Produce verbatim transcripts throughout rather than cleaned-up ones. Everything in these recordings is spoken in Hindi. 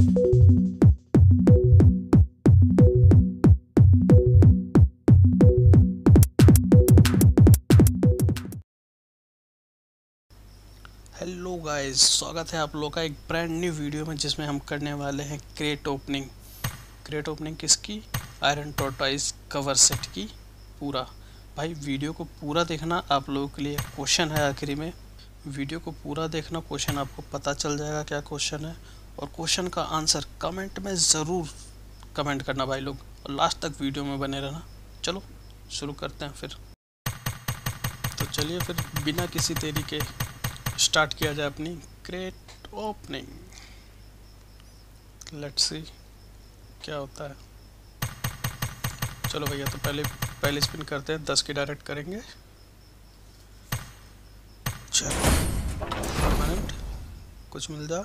हेलो गाइस, स्वागत है आप लोग का एक ब्रांड न्यू वीडियो में जिसमें हम करने वाले हैं क्रेट ओपनिंग। क्रेट ओपनिंग किसकी? आयरन टॉर्टॉइस कवर सेट की। पूरा भाई वीडियो को पूरा देखना, आप लोगों के लिए क्वेश्चन है आखिरी में। वीडियो को पूरा देखना, क्वेश्चन आपको पता चल जाएगा क्या क्वेश्चन है, और क्वेश्चन का आंसर कमेंट में ज़रूर कमेंट करना भाई लोग, और लास्ट तक वीडियो में बने रहना। चलो शुरू करते हैं फिर। तो चलिए फिर बिना किसी देरी के स्टार्ट किया जाए अपनी क्रेट ओपनिंग। लेट्स सी क्या होता है। चलो भैया, तो पहले पहले स्पिन करते हैं, दस की डायरेक्ट करेंगे। चलो परमानेंट कुछ मिल जा।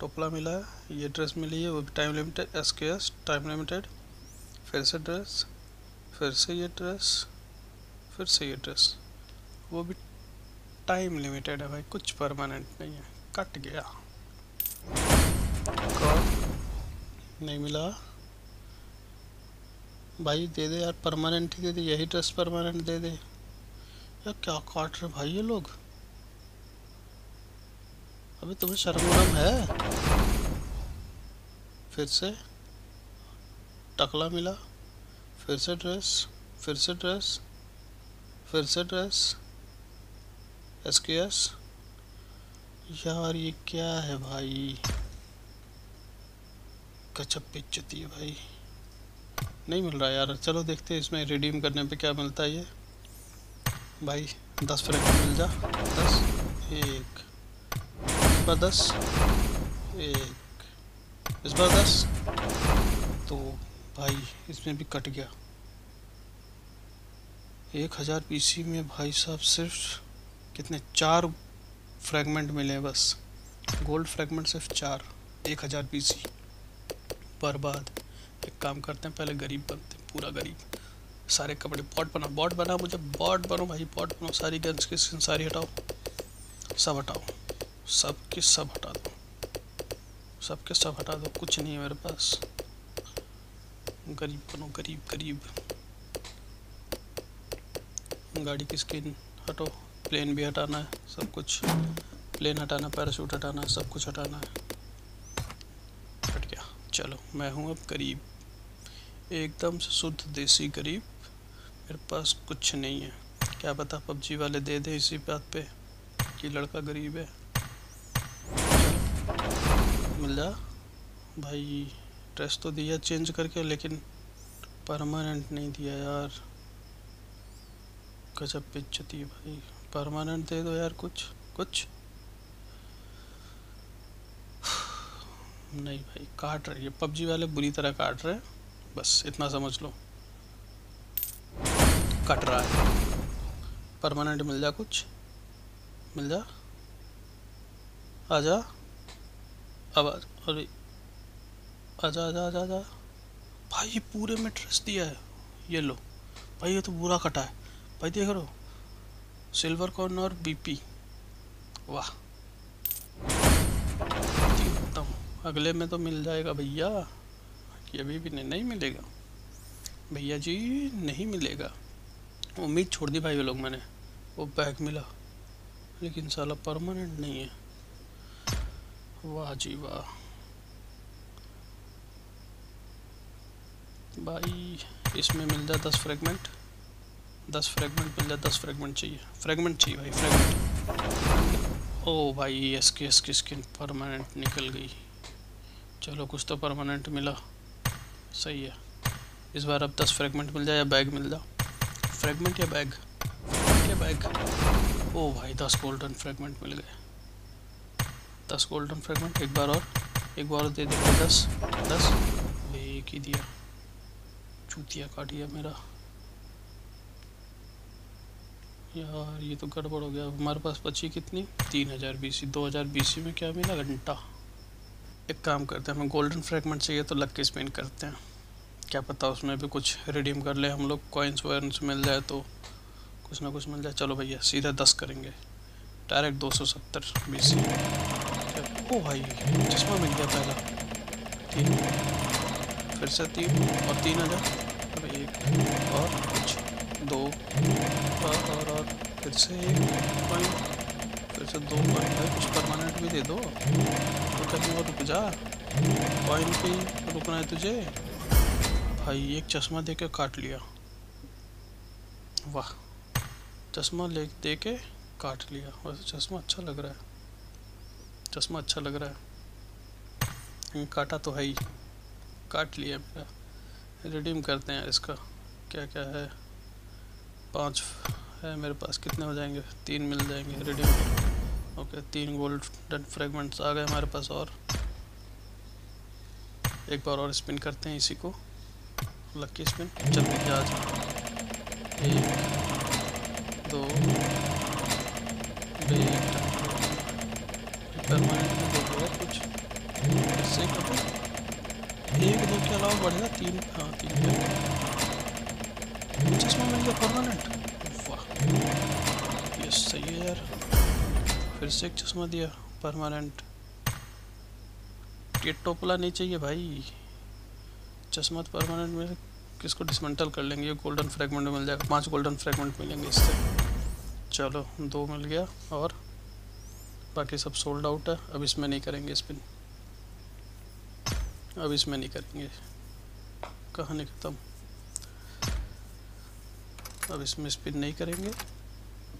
टोपला मिला, ये ड्रेस मिली है, वो भी time limited, S K S time limited. फिर से ड्रेस, फिर से ये ड्रेस, फिर से ये ड्रेस, वो भी टाइम लिमिटेड है भाई, कुछ परमानेंट नहीं है। कट गया, नहीं मिला भाई। दे दे यार, परमानेंट ही दे दे, यही ड्रेस परमानेंट दे दे यार। क्या काट रहे भाई ये लोग, अभी तुम्हें शर्म है। फिर से टकला मिला, फिर से ड्रेस, फिर से ड्रेस, फिर से ड्रेस, एस के एस। यार ये क्या है भाई, गजब बेइज्जती है भाई। नहीं मिल रहा यार। चलो देखते हैं इसमें रिडीम करने पे क्या मिलता है। ये भाई दस फ्रेम मिल जा, दस, एक इस बार, दस, एक इस बार, दस। तो भाई इसमें भी कट गया। एक हज़ार पीसी में भाई साहब सिर्फ कितने, चार फ्रैगमेंट मिले हैं बस, गोल्ड फ्रैगमेंट सिर्फ चार, एक हज़ार पीसी बर्बाद। एक काम करते हैं, पहले गरीब बनते हैं, पूरा गरीब, सारे कपड़े। बॉट बनाओ, बॉट बनाओ, मुझे बॉट बनो भाई, बॉट बनाओ। सारी गन्स की स्किन सारी हटाओ, सब हटाओ, सब के सब हटा दो, सब के सब हटा दो, कुछ नहीं है मेरे पास। गरीब बनो, गरीब गरीब। गाड़ी की स्किन हटाओ, प्लेन भी हटाना है, सब कुछ प्लेन हटाना, पैराशूट हटाना है, सब कुछ हटाना है। हट गया। चलो मैं हूँ अब गरीब, एकदम से शुद्ध देसी गरीब। मेरे पास कुछ नहीं है। क्या पता पबजी वाले दे दे इसी बात पे कि लड़का गरीब है। मिल जा भाई, ड्रेस तो दिया चेंज करके, लेकिन परमानेंट नहीं दिया यार। गजब बेइज्जती है भाई, परमानेंट दे दो यार कुछ कुछ। नहीं भाई, काट रही है पबजी वाले, बुरी तरह काट रहे हैं, बस इतना समझ लो। कट रहा है। परमानेंट मिल जा, कुछ मिल जा, आजा अब, अरे आजा आजा आजा आजा भाई। पूरे में ट्रस्ट दिया है, ये लो भाई, ये तो बुरा कटा है भाई, देख रहे हो, सिल्वर कॉर्न और बीपी। वाह उत्तम। अगले में तो मिल जाएगा भैया, ये अभी भी नहीं, नहीं मिलेगा भैया जी, नहीं मिलेगा। उम्मीद छोड़ दी भाई वो लोग, मैंने वो बैग मिला लेकिन साला परमानेंट नहीं है। वाह जी वाह भाई, इसमें मिल जाए दस फ्रेगमेंट, दस फ्रेगमेंट मिल जाए, दस फ्रेगमेंट चाहिए, फ्रेगमेंट चाहिए भाई, फ्रेगमेंट। ओ भाई एस के एस की स्किन परमानेंट निकल गई। चलो कुछ तो परमानेंट मिला, सही है। इस बार अब दस फ्रेगमेंट मिल जाए या बैग मिल जाए, फ्रेगमेंट या बैग, फ्रेगमेंट या बैग। ओ भाई दस गोल्डन फ्रेगमेंट मिल गए, दस गोल्डन फ्रेगमेंट। एक बार और, एक बार दे दे, दस दस एक ही दिया। चूतिया काटिया मेरा यार, ये तो गड़बड़ हो गया। हमारे पास बची कितनी, तीन हज़ार बीसी। दो हज़ार बीसी में क्या मिला, घंटा। एक काम करते हैं, हमें गोल्डन फ्रैगमेंट चाहिए तो लक के स्पिन करते हैं, क्या पता उसमें भी कुछ रिडीम कर ले हम लोग, कॉइन्स वॉइंस मिल जाए तो कुछ ना कुछ मिल जाए। चलो भैया सीधा दस करेंगे, डायरेक्ट दो सौ सत्तर बीसी। ओ भाई चश्मा मिल गया पहला, तीन फिर से तीन और तीन हज़ार और एक और कुछ दो और और और फिर से एक पॉइंट फिर से दो पॉइंट है। कुछ परमानेंट भी दे दो तो कहीं और रुक जा, पॉइंट पे रुकना है तुझे भाई। एक चश्मा दे के काट लिया, वाह, चश्मा ले दे के काट लिया। वैसे चश्मा अच्छा लग रहा है, चश्मा अच्छा लग रहा है, काटा तो है ही, काट लिया मेरा। रिडीम करते हैं इसका, क्या क्या है, पाँच है मेरे पास, कितने हो जाएंगे, तीन मिल जाएंगे, रिडीम। ओके, तीन गोल्डन फ्रेगमेंट्स आ गए हमारे पास। और एक बार और स्पिन करते हैं इसी को, लक्की स्पिन। चल जा, एक दो परमानेंट कुछ इससे करो, एक दो के अलावा बढ़ेगा तीन। हाँ तीन चश्मा मिल गया परमानेंट, वाह ये सही है यार। फिर से एक चश्मा दिया परमानेंट। ये टोपला नहीं चाहिए भाई, चश्मा तो परमानेंट में किसको डिसमेंटल कर लेंगे। ये गोल्डन फ्रेगमेंट मिल जाएगा, पांच गोल्डन फ्रेगमेंट मिलेंगे इससे। चलो दो मिल गया और बाकी सब सोल्ड आउट है। अब इसमें नहीं करेंगे स्पिन, अब इसमें नहीं करेंगे, कहानी खत्म। अब इसमें स्पिन नहीं करेंगे,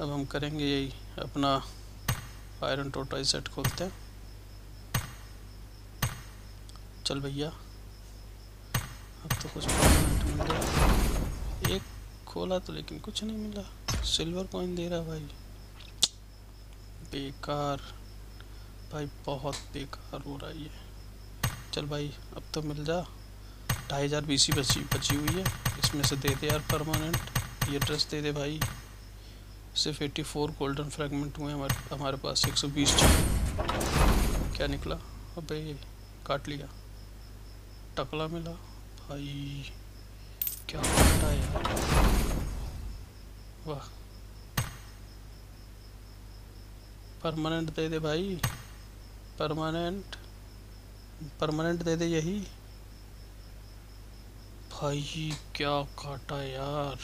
अब हम करेंगे यही अपना आयरन टॉर्टॉइज़ सेट खोलते हैं। चल भैया, अब तो कुछ परमानेंट मिल गया। एक खोला तो लेकिन कुछ नहीं मिला, सिल्वर कॉइन दे रहा भाई, बेकार भाई, बहुत बेकार हो रहा है ये। चल भाई अब तो मिल जा, ढाई हज़ार बीसी बची बची हुई है, इसमें से दे दे यार परमानेंट। ये ड्रेस दे दे भाई। सिर्फ एट्टी फोर गोल्डन फ्रेगमेंट हुए हमारे हमारे पास, एक सौ बीस चाहिए। क्या निकला, अबे काट लिया, टकला मिला भाई, क्या काटा यार, वाह। परमानेंट दे दे भाई, परमानेंट परमानेंट दे दे यही भाई, क्या काटा यार।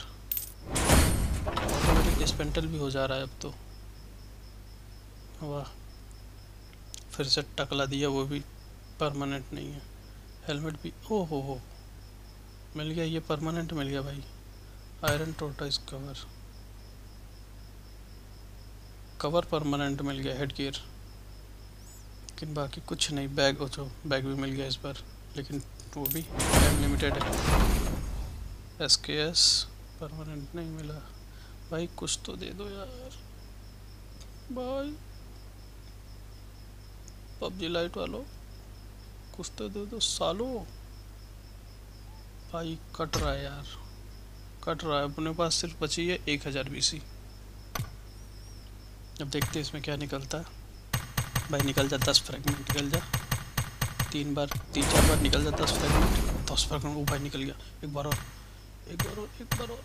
ऑटोमेटिक डिस्पेंटल भी हो जा रहा है अब तो, वाह। फिर से टकला दिया, वो भी परमानेंट नहीं है। हेलमेट भी, ओ हो हो मिल गया, ये परमानेंट मिल गया भाई। Iron tortoise cover, cover permanent मिल गया, हेड गियर, लेकिन बाकी कुछ नहीं। बैग, हो जो बैग भी मिल गया इस बार, लेकिन वो भी टाइम लिमिटेड है। एस के एस परमानेंट नहीं मिला भाई, कुछ तो दे दो यार भाई, पबजी लाइट वालों कुछ तो दे दो सालो भाई, कट रहा है यार, कट रहा है। अपने पास सिर्फ बची है एक हज़ार बीसी। अब देखते हैं इसमें क्या निकलता है भाई। निकल जा दस फ्रेगमेंट, निकल जा तीन बार तीन चार बार निकल जा दस फ्रेगमेंट, दस फ्रेगमेंट वो भाई निकल गया। एक बार और, एक बार और, एक बार और,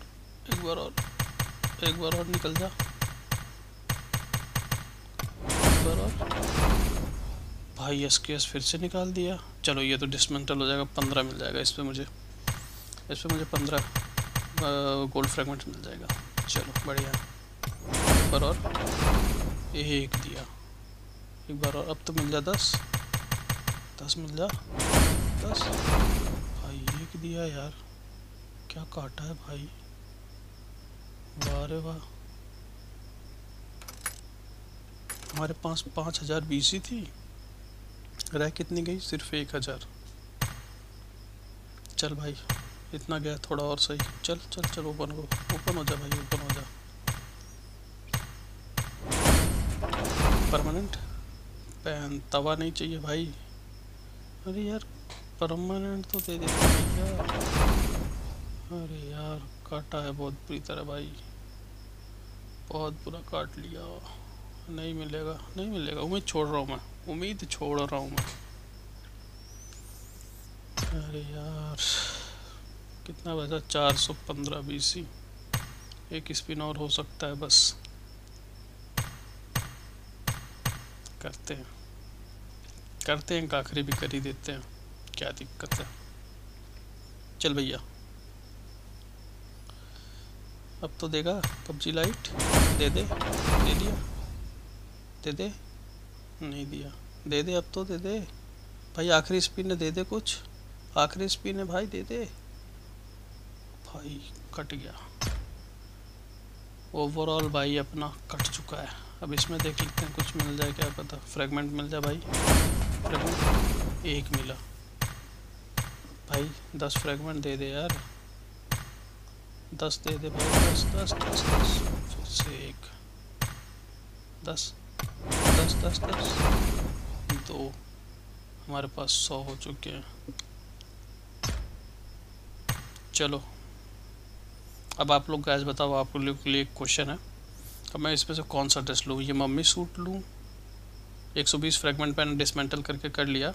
एक बार और, एक बार और निकल जा, एक बार और भाई। एस के एस फिर से निकाल दिया। चलो ये तो डिसमेंटल हो जाएगा, पंद्रह मिल जाएगा इस पर मुझे, इस पर मुझे पंद्रह गोल्ड फ्रेगमेंट मिल जाएगा। चलो बढ़िया। एक बार और, एक दिया, एक बार और, अब तो मिल जा दस, दस मिल जा, दस भाई, एक दिया यार, क्या काटा है भाई, वाह रे वाह। हमारे पास पाँच हज़ार बीसी थी, रह कितनी गई, सिर्फ एक हज़ार। चल भाई इतना गया, थोड़ा और सही, चल चल चल, ओपन हो, ओपन हो जा भाई, ओपन हो जा। परमानेंट पैन तवा नहीं चाहिए भाई, अरे यार परमानेंट तो दे देते यार, अरे यार काटा है बहुत बुरी तरह भाई, बहुत बुरा काट लिया। नहीं मिलेगा, नहीं मिलेगा, उम्मीद छोड़ रहा हूँ मैं, उम्मीद छोड़ रहा हूँ मैं। अरे यार कितना बचा, चार सौ पंद्रह बीसी, एक स्पिन और हो सकता है बस, करते हैं करते हैं, काखरी भी कर ही देते हैं। क्या दिक्कत है। चल भैया अब तो देगा पबजी लाइट, दे दे दे दिया, दे दे नहीं दिया, दे दे अब तो दे दे भाई, आखिरी स्पिन है, दे दे कुछ, आखिरी स्पिन है भाई, दे दे भाई। कट गया ओवरऑल भाई, अपना कट चुका है। अब इसमें देख लेते हैं कुछ मिल जाए, क्या पता फ्रेगमेंट मिल जाए भाई। फ्रेगमेंट एक मिला भाई, दस फ्रेगमेंट दे दे यार, दस दे दे भाई, दस दस दस दस फिर से एक, दस दस दस दस दो, हमारे पास सौ हो चुके हैं। चलो अब आप लोग गैस बताओ, आप लोगों के लिए एक क्वेश्चन है, अब मैं इसमें से कौन सा ड्रेस लूँ। ये मम्मी सूट लूँ, एक सौ बीस फ्रेगमेंट मैंने डिसमेंटल करके कर लिया,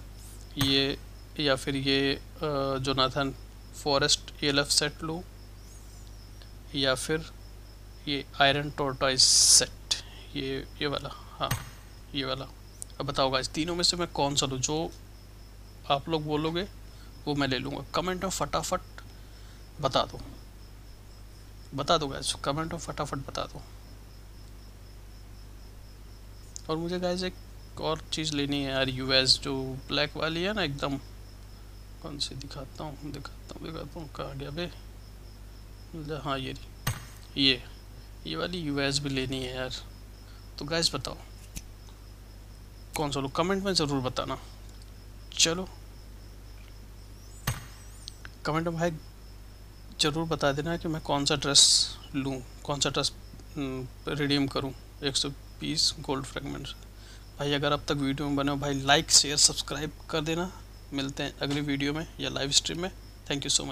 ये या फिर ये जोनाथन फॉरेस्ट एल्फ सेट लूँ, या फिर ये आयरन टॉर्टॉइस सेट, ये ये वाला, हाँ ये वाला। अब बताओ गाइस, तीनों में से मैं कौन सा लूँ। जो आप लोग बोलोगे वो मैं ले लूँगा, कमेंट में फटाफट बता दो, बता दो गाइस, कमेंट में फटाफट बता दो। और मुझे गाइस एक और चीज़ लेनी है यार, यूएस जो ब्लैक वाली है ना एकदम, कौन सी दिखाता हूँ दिखाता हूँ दिखाता हूँ कहाँ गया बे, हाँ ये ये ये वाली यूएस भी लेनी है यार। तो गाइस बताओ कौन सा लोग, कमेंट में ज़रूर बताना। चलो कमेंट में भाई ज़रूर बता देना कि मैं कौन सा ड्रेस लूँ, कौन सा ड्रेस रिडीम करूँ एक सौ बीस गोल्ड फ्रेगमेंट। भाई अगर अब तक वीडियो में बने हो भाई, लाइक शेयर सब्सक्राइब कर देना। मिलते हैं अगली वीडियो में या लाइव स्ट्रीम में। Thank you so much.